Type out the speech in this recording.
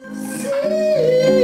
See.